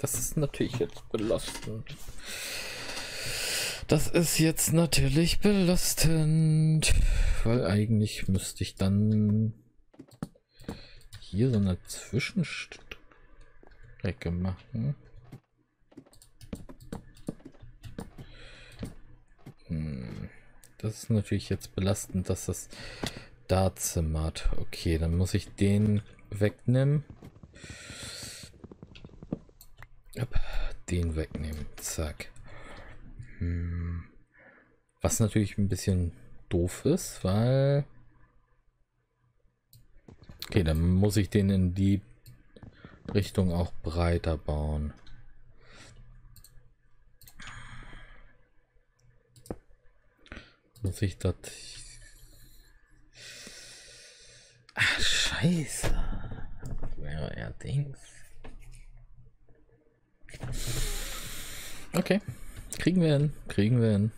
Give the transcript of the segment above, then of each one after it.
Das ist natürlich jetzt belastend. Das ist jetzt natürlich belastend, weil eigentlich müsste ich dann hier so eine Zwischenstrecke machen. Das ist natürlich jetzt belastend, dass das da zimmert. Okay, dann muss ich den wegnehmen. Den wegnehmen. Zack. Was natürlich ein bisschen doof ist, weil... Okay, dann muss ich den in die Richtung auch breiter bauen. Muss ich das... Ach, scheiße. Wäre ja Dings. Okay. Kriegen wir hin, kriegen wir hin.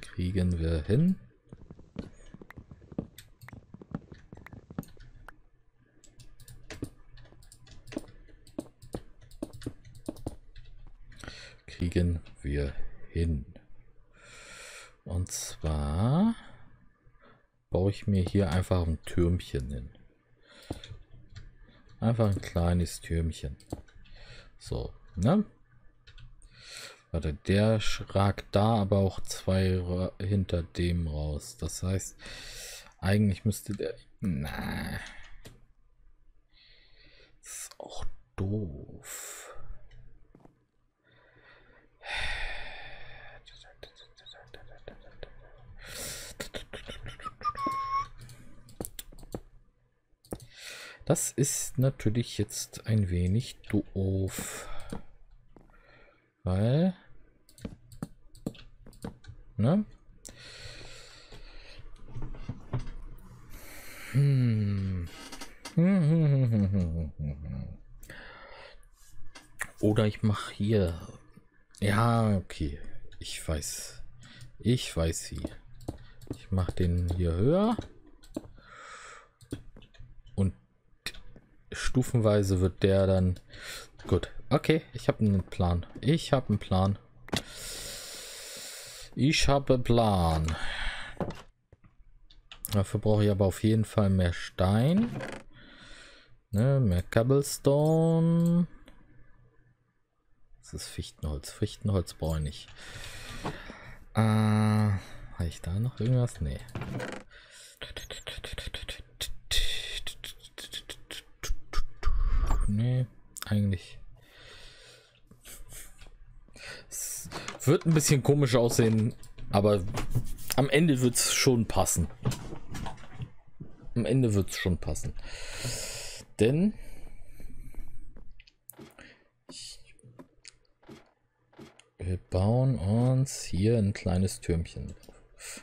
Kriegen wir hin. Kriegen wir hin. Und zwar baue ich mir hier einfach ein Türmchen hin. Einfach ein kleines Türmchen. So, ne? Warte, der ragt da aber auch zwei hinter dem raus. Das heißt, eigentlich müsste der... Na. Das ist auch doof. Das ist natürlich jetzt ein wenig doof. Weil... Ne? Oder ich mache hier... Ja, okay. Ich weiß. Ich weiß sie. Ich mache den hier höher. Stufenweise wird der dann gut. Okay, ich habe einen Plan. Ich habe einen Plan. Ich habe einen Plan. Dafür brauche ich aber auf jeden Fall mehr Stein. Ne, mehr Cobblestone. Das ist Fichtenholz. Fichtenholz brauche ich nicht. Habe ich da noch irgendwas? Nee. Nee, eigentlich. Es wird ein bisschen komisch aussehen, aber am Ende wird es schon passen. Am Ende wird es schon passen. Denn wir bauen uns hier ein kleines Türmchen drauf.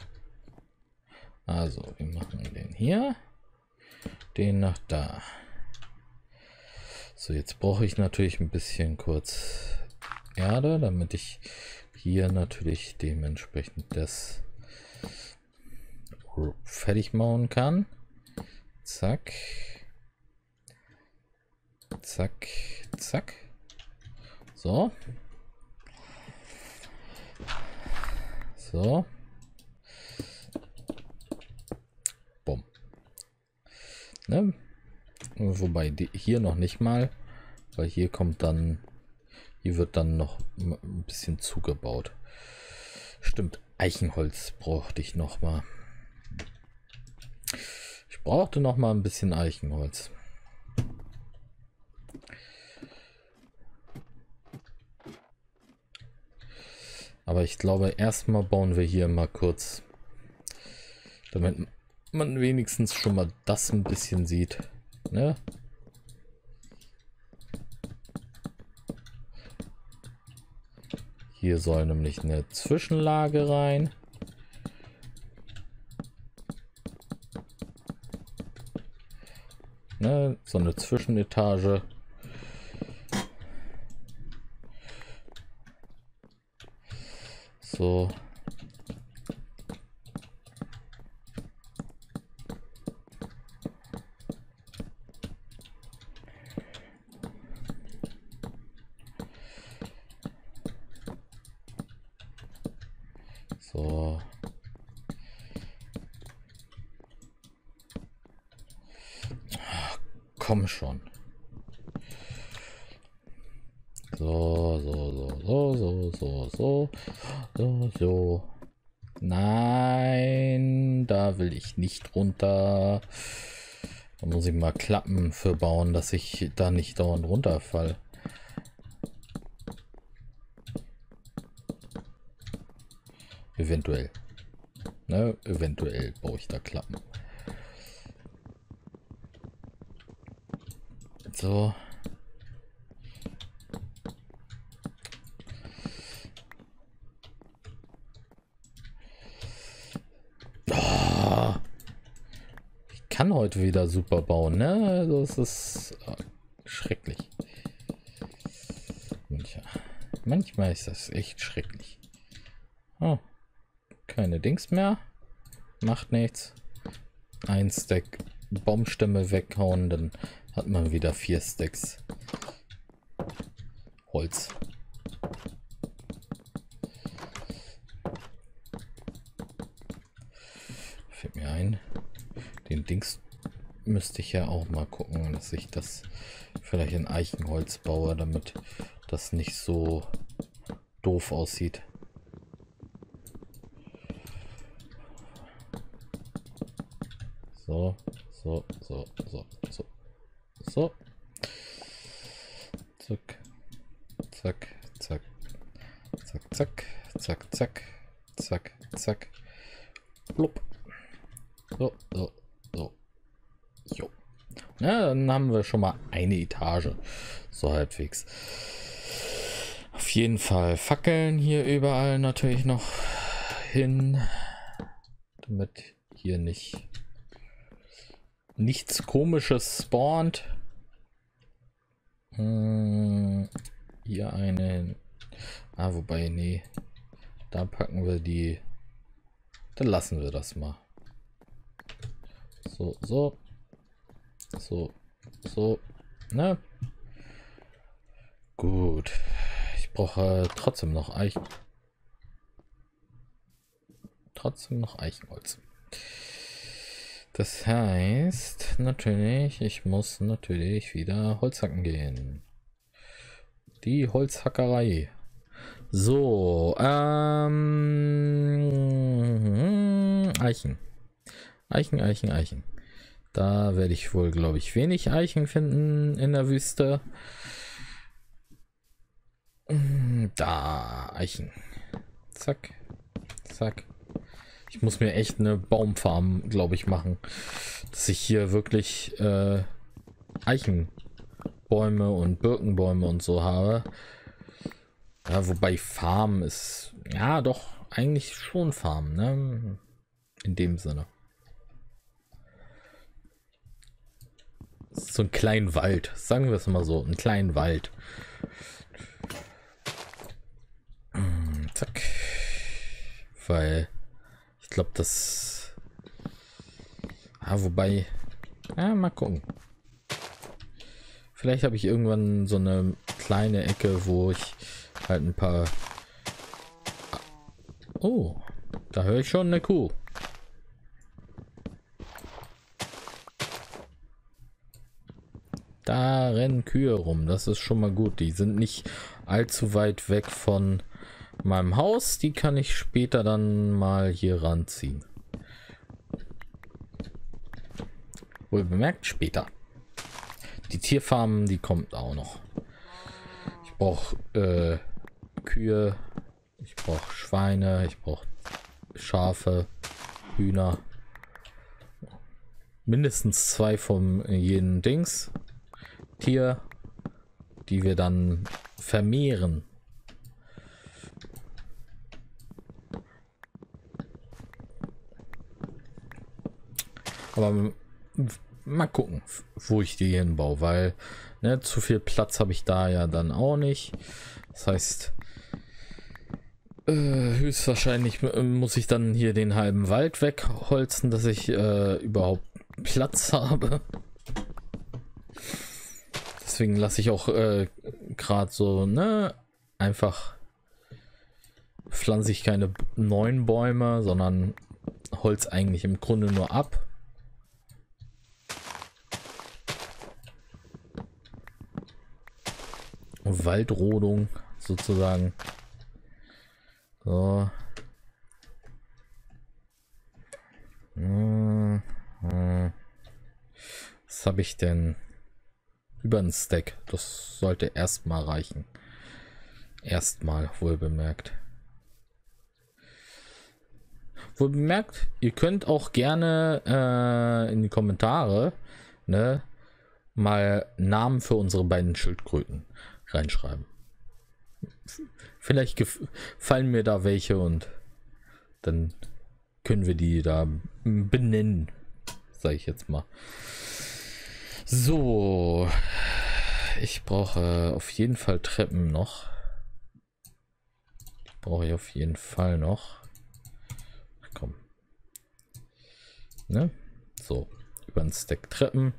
Also, wir machen den hier, den nach da. So, jetzt brauche ich natürlich ein bisschen kurz Erde, damit ich hier natürlich dementsprechend das fertig machen kann. Zack. Zack. Zack. So. So. Bumm. Ne? Wobei die hier noch nicht mal, weil hier kommt dann, hier wird dann noch ein bisschen zugebaut. Stimmt, Eichenholz brauchte ich noch mal. Ich brauchte noch mal ein bisschen Eichenholz. Aber ich glaube, erstmal bauen wir hier mal kurz, damit man wenigstens schon mal das ein bisschen sieht. Ne? Hier soll nämlich eine Zwischenlage rein. Ne? So eine Zwischenetage. So. So. Ach, komm schon. So. Nein, da will ich nicht runter. Da muss ich mal Klappen für bauen, dass ich da nicht dauernd runterfall. Eventuell. Ne, eventuell baue ich da Klappen. So. Heute wieder super bauen, ne? Das ist schrecklich. Manchmal ist das echt schrecklich. Oh, keine Dings mehr. Macht nichts. Ein Stack Baumstämme weghauen, dann hat man wieder 4 Stacks Holz. Fällt mir ein. Den Dings müsste ich ja auch mal gucken, dass ich das vielleicht in Eichenholz baue, damit das nicht so doof aussieht. So. Zack. Blub. So. Ja, dann haben wir schon mal eine Etage. So halbwegs. Auf jeden Fall Fackeln hier überall natürlich noch hin. Damit hier nichts Komisches spawnt. Hier eine. Ah, wobei, nee. Da packen wir die. Dann lassen wir das mal. So. Ne? Gut. Ich brauche trotzdem noch Eichenholz. Das heißt, natürlich, ich muss natürlich wieder Holzhacken gehen. Die Holzhackerei. So, Eichen. Da werde ich wohl, glaube ich, wenig Eichen finden in der Wüste. Da, Eichen. Zack. Ich muss mir echt eine Baumfarm, glaube ich, machen. Dass ich hier wirklich Eichenbäume und Birkenbäume und so habe. Ja, wobei Farm ist, ja doch, eigentlich schon Farm, ne? In dem Sinne. So einen kleinen Wald, sagen wir es mal so, einen kleinen Wald. Zack. Weil ich glaube, das. Ah, wobei. Ja, mal gucken. Vielleicht habe ich irgendwann so eine kleine Ecke, wo ich halt ein paar. Oh, da höre ich schon eine Kuh. Da rennen Kühe rum, das ist schon mal gut. Die sind nicht allzu weit weg von meinem Haus. Die kann ich später dann mal hier ranziehen. Wohl bemerkt, später. Die Tierfarm, die kommt auch noch. Ich brauche Kühe, ich brauche Schweine, ich brauche Schafe, Hühner. Mindestens 2 von jedem Dings. Tier, die wir dann vermehren. Aber mal gucken, wo ich die hinbaue, weil ne, zu viel Platz habe ich da ja dann auch nicht. Das heißt, höchstwahrscheinlich muss ich dann hier den halben Wald wegholzen, dass ich überhaupt Platz habe. Deswegen lasse ich auch gerade so, ne, einfach pflanze ich keine neuen Bäume, sondern Holz eigentlich im Grunde nur ab. Waldrodung sozusagen. So. Was habe ich denn? Über einen Stack. Das sollte erstmal reichen. Erstmal, wohl bemerkt. Wohl bemerkt, ihr könnt auch gerne in die Kommentare, ne, mal Namen für unsere beiden Schildkröten reinschreiben. Vielleicht gefallen mir da welche und dann können wir die da benennen, sage ich jetzt mal. So, ich brauche auf jeden Fall Treppen noch. Brauche ich auf jeden Fall noch. Ach komm. Ne? So, über einen Stack Treppen.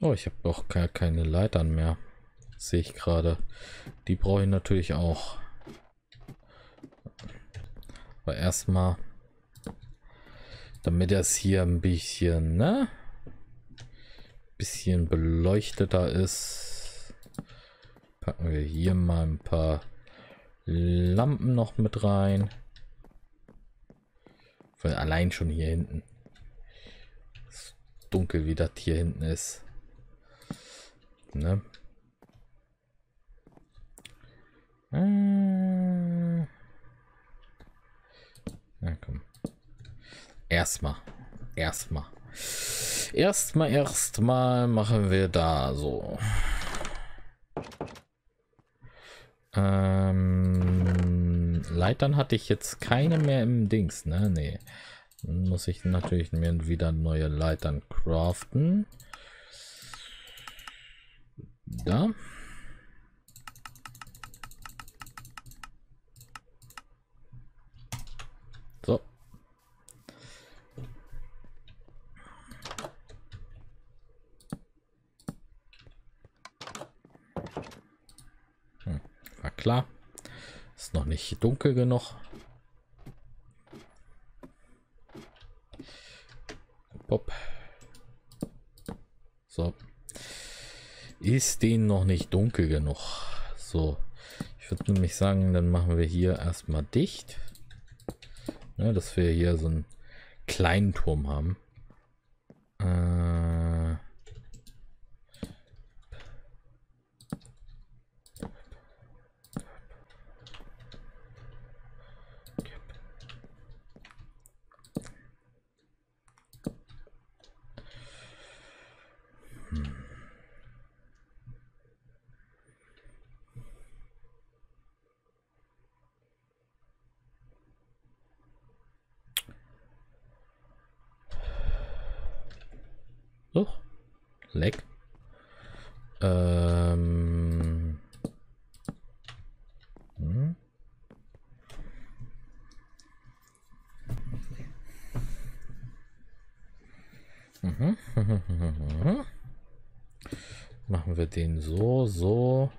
Oh, ich habe doch gar keine Leitern mehr. Sehe ich gerade. Die brauche ich natürlich auch. Aber erstmal, damit das hier ein bisschen, ne? Bisschen beleuchteter ist, packen wir hier mal ein paar Lampen noch mit rein. Weil allein schon hier hinten ist dunkel, wie das hier hinten ist. Ne? Na komm. Erstmal machen wir da so. Leitern hatte ich jetzt keine mehr im Dings, ne? Nee. Dann muss ich natürlich mir wieder neue Leitern craften. Da. So. War klar. Ist noch nicht dunkel genug. Pop. So. Ist den noch nicht dunkel genug. So, ich würde nämlich sagen, dann machen wir hier erstmal dicht, ne, dass wir hier so einen kleinen Turm haben. Leck. Machen wir den so.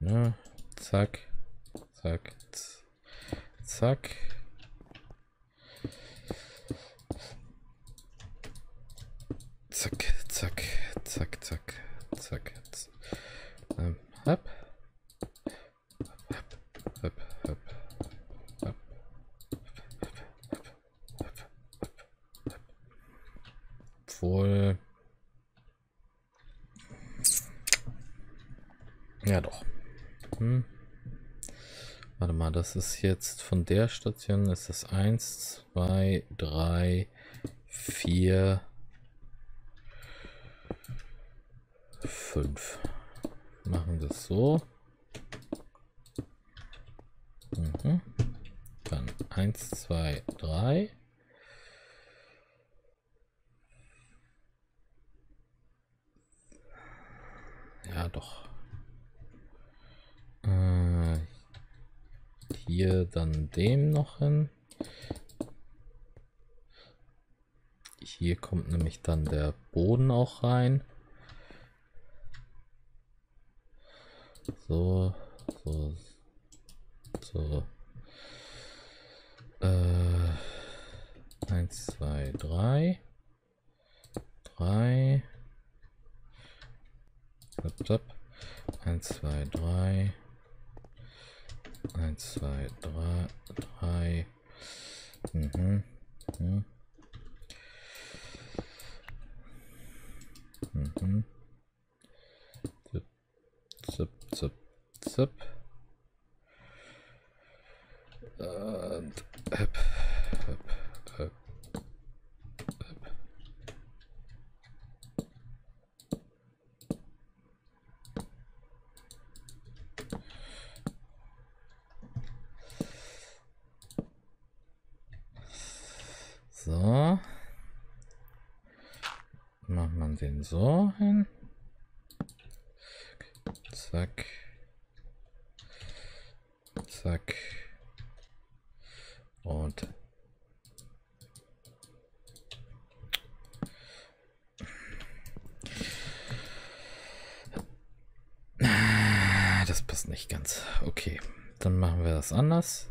Ne? Zack. Zack. Wohl. Ja doch. Warte mal, das ist jetzt von der Station, ist das 1, 2, 3, 4, 5. Machen das so. Dann 1, 2, 3. Ja doch. hier dann dem noch hin. Hier kommt nämlich dann der Boden auch rein. So, so, so. 1, 2, 3. 3. 1, 2, 3. 1, 2, 3. 3. Mhm. Mhm. Mhm. Zip, zip, zip, zip. Und öp, öp, öp, öp. So. Macht man den so hin. Zack. Zack. Und das passt nicht ganz. Okay, dann machen wir das anders.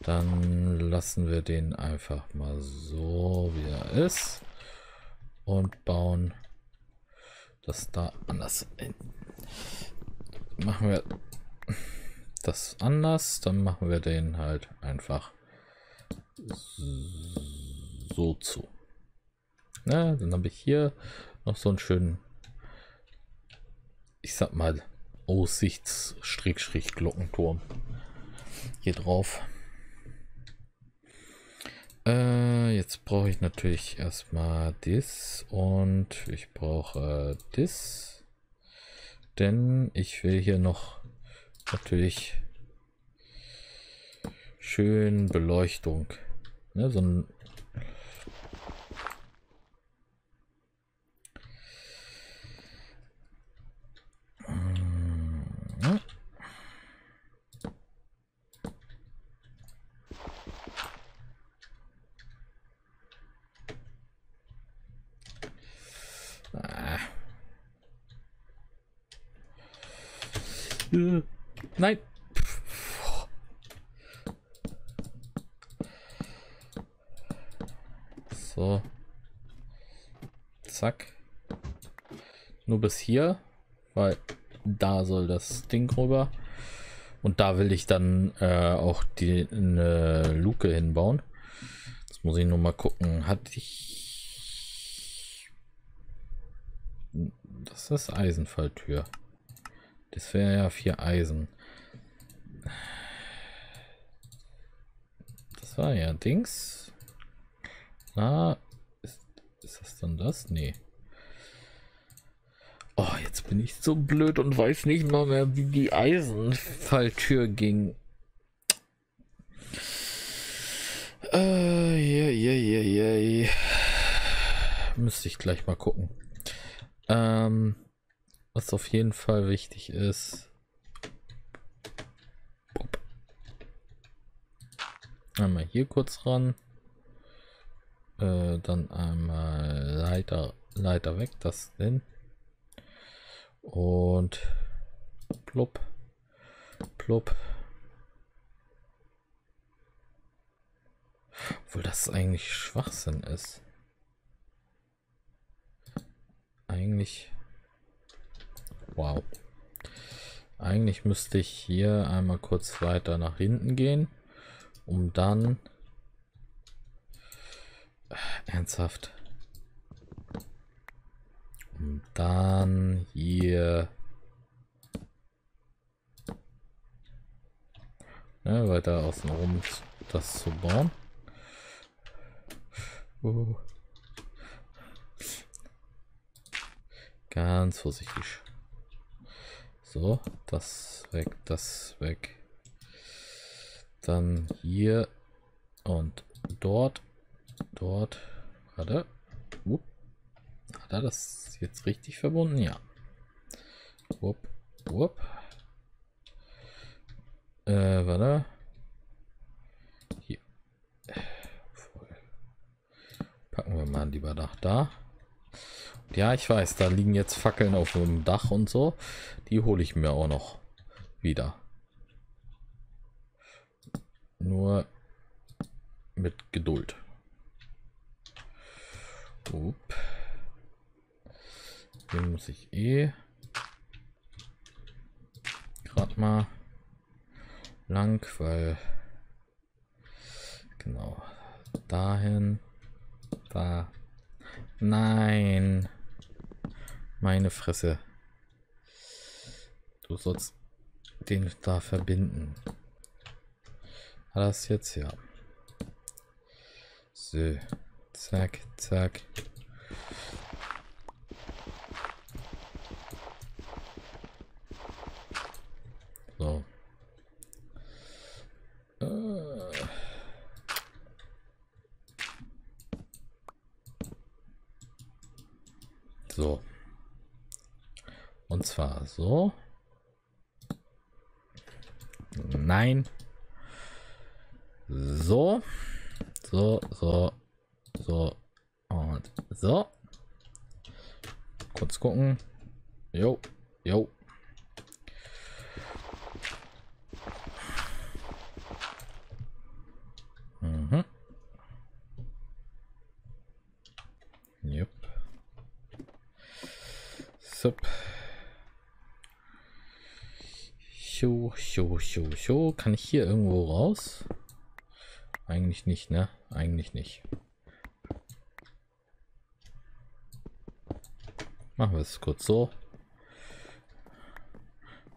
Dann lassen wir den einfach mal so, wie er ist, und bauen das da anders hin. Machen wir das anders, dann machen wir den halt einfach so zu. Na, dann habe ich hier noch so einen schönen, ich sag mal, Aussichts-Glockenturm hier drauf. Jetzt brauche ich natürlich erstmal das und ich brauche das, denn ich will hier noch natürlich schön Beleuchtung, ne, so ein nein. So. Zack. Nur bis hier, weil da soll das Ding rüber. Und da will ich dann auch die eine Luke hinbauen. Jetzt muss ich nur mal gucken. Hatte ich... Das ist Eisenfalltür. Das wäre ja 4 Eisen. Das war ja Dings. Ah, ist das dann das? Nee. Oh, jetzt bin ich so blöd und weiß nicht mal mehr, wie die Eisenfalltür ging. Müsste ich gleich mal gucken. Was auf jeden Fall wichtig ist. Einmal hier kurz ran. Dann einmal Leiter weg, das denn. Und plopp, plopp. Obwohl das eigentlich Schwachsinn ist. Eigentlich... Wow. Eigentlich müsste ich hier einmal kurz weiter nach hinten gehen, um dann... Ernsthaft. Um dann hier... Ne, weiter außen rum das zu bauen. Ganz vorsichtig. So, das weg, dann hier und dort, warte, hat er das jetzt richtig verbunden? Ja, Wupp, wupp. Warte. Hier. Packen wir mal lieber nach da. Ja, ich weiß, da liegen jetzt Fackeln auf dem Dach und so. Die hole ich mir auch noch wieder. Nur mit Geduld. Upp. Hier muss ich gerade mal lang, weil genau dahin da. Nein, meine Fresse, du sollst den da verbinden. Das jetzt ja so, zack, zack. So. So. Und zwar so. Nein. So. So, so. So und so. Kurz gucken. Jo, jo. Mhm. Jupp. Sup. Jo, jo, jo, jo. Kann ich hier irgendwo raus? Eigentlich nicht, ne? Eigentlich nicht. Machen wir es kurz so,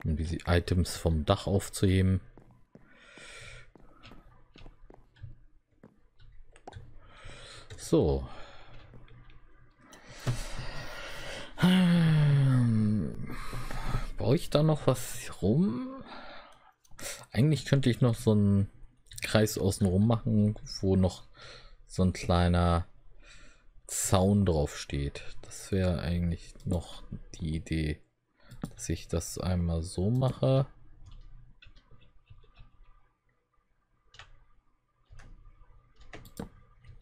um diese Items vom Dach aufzuheben. So. Brauche ich da noch was rum? Eigentlich könnte ich noch so einen Kreis außenrum machen, wo noch so ein kleiner Zaun drauf steht. Das wäre eigentlich noch die Idee, dass ich das einmal so mache.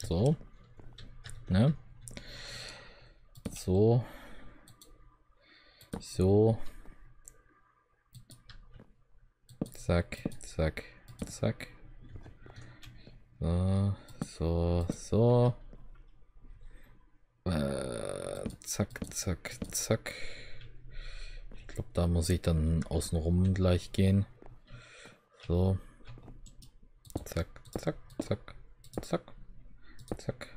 So. Ne? So. So. Zack, zack, zack. So, so, so. Zack, zack, zack. Ich glaube, da muss ich dann außenrum gleich gehen. So. Zack, zack, zack, zack, zack.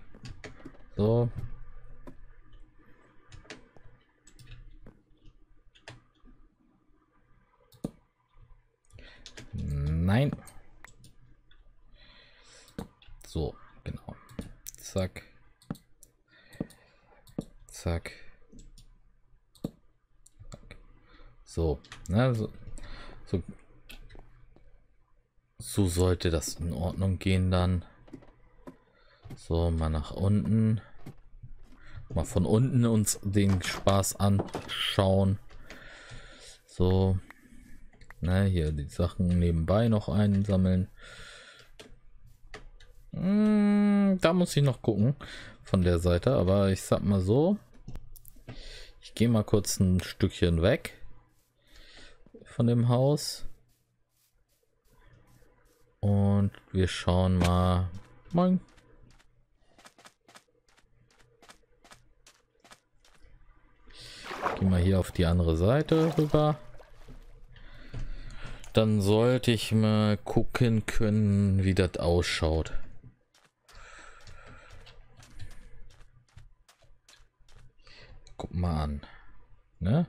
So. Nein. So, genau. Zack. Zack. So, ne, so sollte das in Ordnung gehen dann. So, mal nach unten. Mal von unten uns den Spaß anschauen. So, ne, hier die Sachen nebenbei noch einsammeln. Da muss ich noch gucken von der Seite, aber ich sag mal so. Ich gehe mal kurz ein Stückchen weg von dem Haus und wir schauen mal. Moin. Gehen wir hier auf die andere Seite rüber. Dann sollte ich mal gucken können, wie das ausschaut. Guck mal an, ne?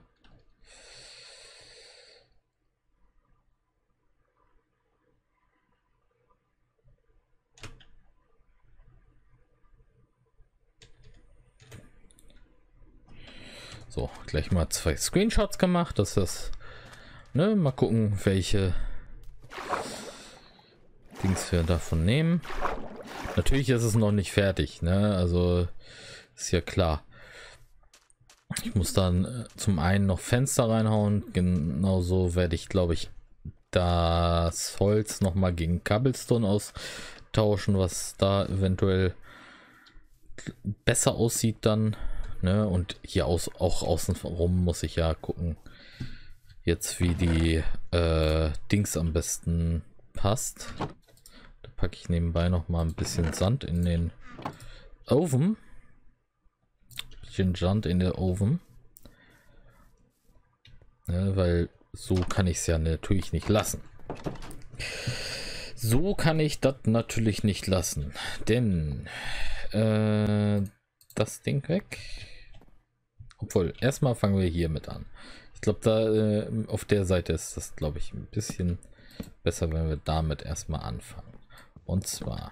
So, gleich mal 2 Screenshots gemacht, dass das, ne? Mal gucken, welche Dings wir davon nehmen. Natürlich ist es noch nicht fertig, ne? Also ist ja klar. Ich muss dann zum einen noch Fenster reinhauen. Genauso werde ich, glaube ich, das Holz noch mal gegen Cobblestone austauschen, was da eventuell besser aussieht dann. Ne? Und hier auch außenrum muss ich ja gucken, jetzt wie die Dings am besten passt. Da packe ich nebenbei noch mal ein bisschen Sand in den Ofen. Ja, weil so kann ich es ja natürlich nicht lassen. So kann ich das natürlich nicht lassen, denn das Ding weg. Obwohl, erstmal fangen wir hier mit an. Ich glaube, da auf der Seite ist das, glaube ich, ein bisschen besser, wenn wir damit erstmal anfangen. Und zwar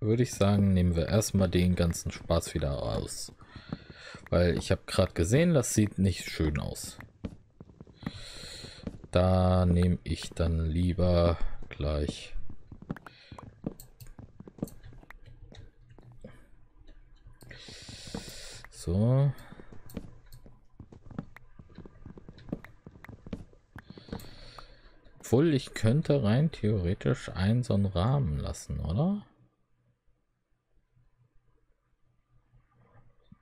würde ich sagen, nehmen wir erstmal den ganzen Spaß wieder aus, weil ich habe gerade gesehen, das sieht nicht schön aus. Da nehme ich dann lieber gleich so. Obwohl, ich könnte rein theoretisch einen so einen Rahmen lassen, oder?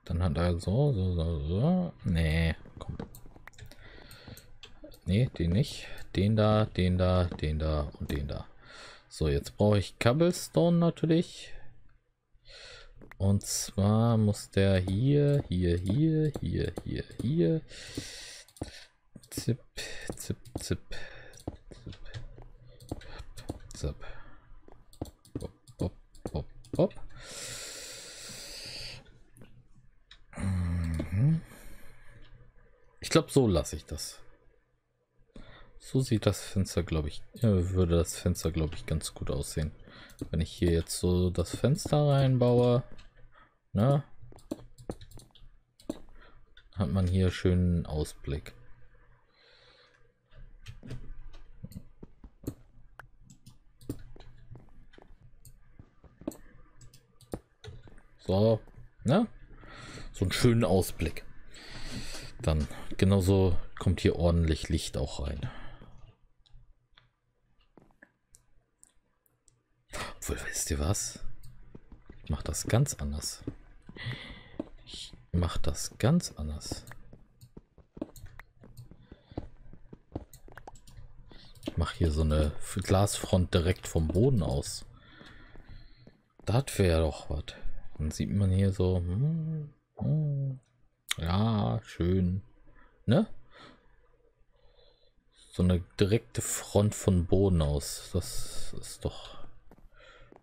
Dann hat er so. Nee, komm. Nee, den nicht. Den da, den da, den da und den da. So, jetzt brauche ich Cobblestone natürlich. Und zwar muss der hier. Zip, zip, zip. Zip, zip. Bop, bop, bop, bop. Ich glaube, so lasse ich das. So sieht das Fenster, glaube ich, würde das Fenster, glaube ich, ganz gut aussehen, wenn ich hier jetzt so das Fenster reinbaue. Na? Hat man hier schönen Ausblick. So, ne? So einen schönen Ausblick. Dann genauso kommt hier ordentlich Licht auch rein. Obwohl, wisst ihr was? Ich mache das ganz anders. Ich mache hier so eine Glasfront direkt vom Boden aus. Das wäre ja doch was. Dann sieht man hier so... Ja, schön, ne? So eine direkte Front von Boden aus, das ist doch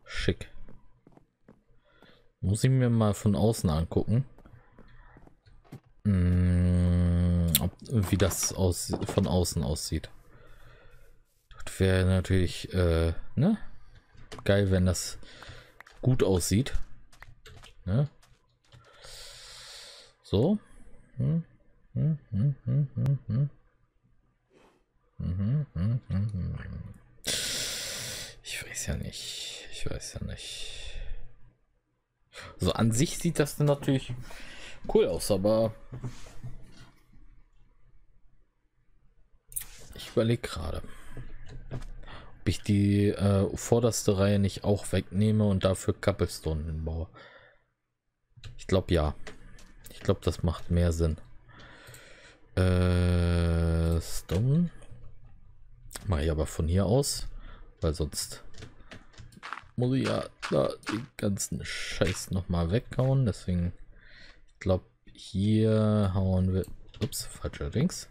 schick. Muss ich mir mal von außen angucken, wie das von außen aussieht. Das wäre natürlich ne? Geil, wenn das gut aussieht, ne? So. Ich weiß ja nicht. So, an sich sieht das dann natürlich cool aus, aber ich überlege gerade, ob ich die vorderste Reihe nicht auch wegnehme und dafür Cobblestone hinbaue. Ich glaube ja. Ich glaube, das macht mehr Sinn. Stone. Mache ich aber von hier aus, weil sonst muss ich ja da den ganzen Scheiß nochmal weghauen. Deswegen, ich glaube, hier hauen wir... Ups, falscher Dings.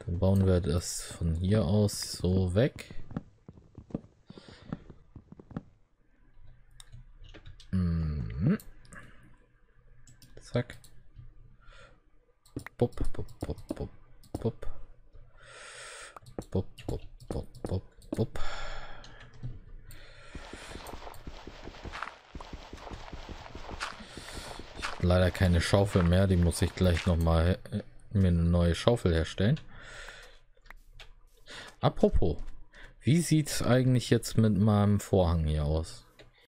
Dann bauen wir das von hier aus so weg. Mhm. Zack. Pop, pop, pop, pop, pop. Pop, pop, pop, pop, pop. Ich habe leider keine Schaufel mehr, die muss ich gleich nochmal mir eine neue Schaufel herstellen. Apropos, wie sieht es eigentlich jetzt mit meinem Vorhang hier aus?